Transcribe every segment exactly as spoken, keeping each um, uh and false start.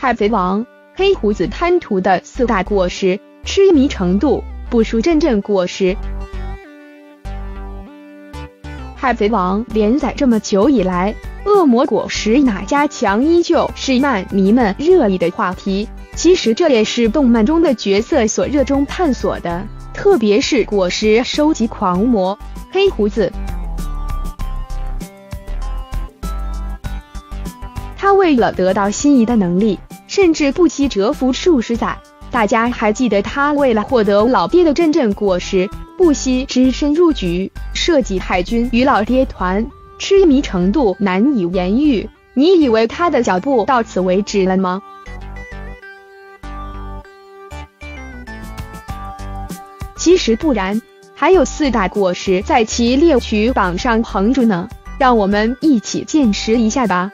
海贼王、黑胡子贪图的四大果实，痴迷程度不输真正果实。海贼王连载这么久以来，恶魔果实哪家强依旧是漫迷们热议的话题。其实这也是动漫中的角色所热衷探索的，特别是果实收集狂魔黑胡子。 他为了得到心仪的能力，甚至不惜蛰伏数十载。大家还记得他为了获得老爹的真正果实，不惜只身入局，设计海军与老爹团，痴迷程度难以言喻。你以为他的脚步到此为止了吗？其实不然，还有四大果实在其猎取榜上横着呢。让我们一起见识一下吧。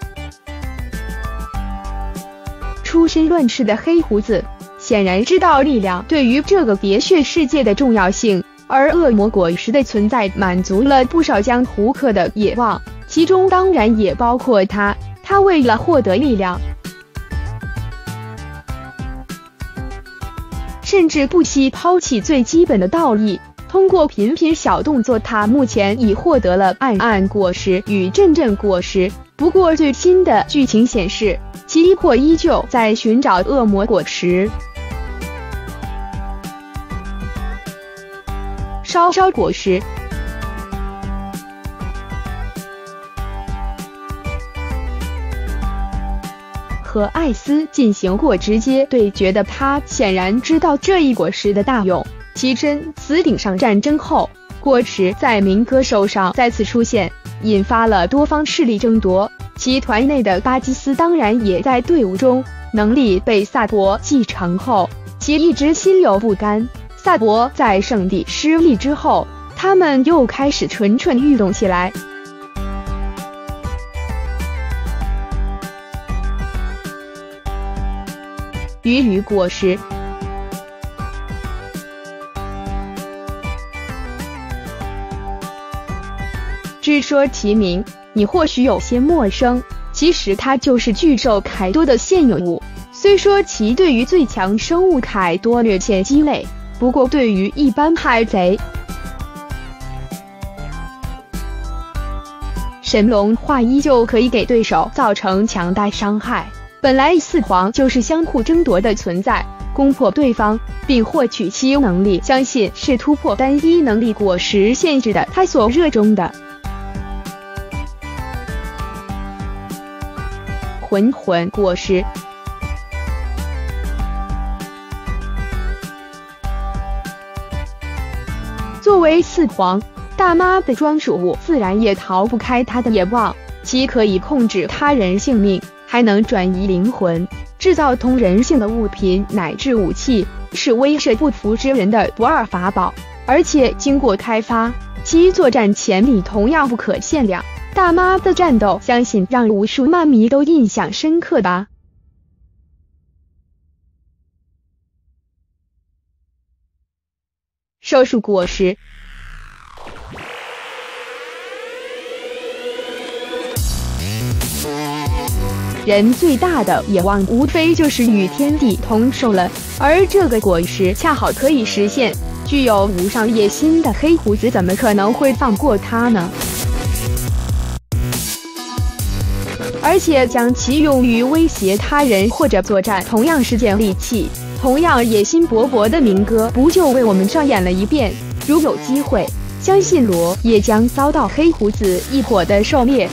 出身乱世的黑胡子显然知道力量对于这个喋血世界的重要性，而恶魔果实的存在满足了不少江湖客的野望，其中当然也包括他。他为了获得力量，甚至不惜抛弃最基本的道义。通过频频小动作，他目前已获得了暗暗果实与阵阵果实。不过最新的剧情显示， 其依破依旧在寻找恶魔果实，烧烧果实。和艾斯进行过直接对决的他，显然知道这一果实的大用。其身死顶上战争后，果实在民歌手上再次出现，引发了多方势力争夺。 其团内的巴基斯当然也在队伍中，能力被萨博继承后，其一直心有不甘。萨博在圣地失利之后，他们又开始蠢蠢欲动起来。鱼与果实，只说其名， 你或许有些陌生，其实它就是巨兽凯多的现有物。虽说其对于最强生物凯多略显鸡肋，不过对于一般海贼，神龙化依旧可以给对手造成强大伤害。本来四皇就是相互争夺的存在，攻破对方并获取其能力，相信是突破单一能力果实限制的他所热衷的。 魂魂果实，作为四皇大妈的专属物，自然也逃不开她的野望。其可以控制他人性命，还能转移灵魂，制造通人性的物品乃至武器，是威慑不服之人的不二法宝。而且经过开发，其作战潜力同样不可限量。 大妈的战斗，相信让无数漫迷都印象深刻吧。收束果实，人最大的野望无非就是与天地同寿了，而这个果实恰好可以实现。具有无上野心的黑胡子，怎么可能会放过它呢？ 而且将其用于威胁他人或者作战，同样是件利器。同样野心勃勃的民歌，不就为我们上演了一遍？如有机会，相信罗也将遭到黑胡子一伙的狩猎。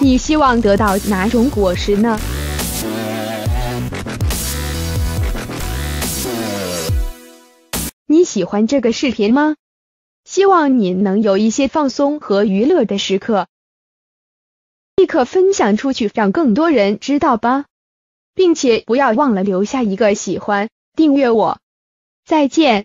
你希望得到哪种果实呢？你喜欢这个视频吗？ 希望你能有一些放松和娱乐的时刻，立刻分享出去，让更多人知道吧，并且不要忘了留下一个喜欢，订阅我。再见。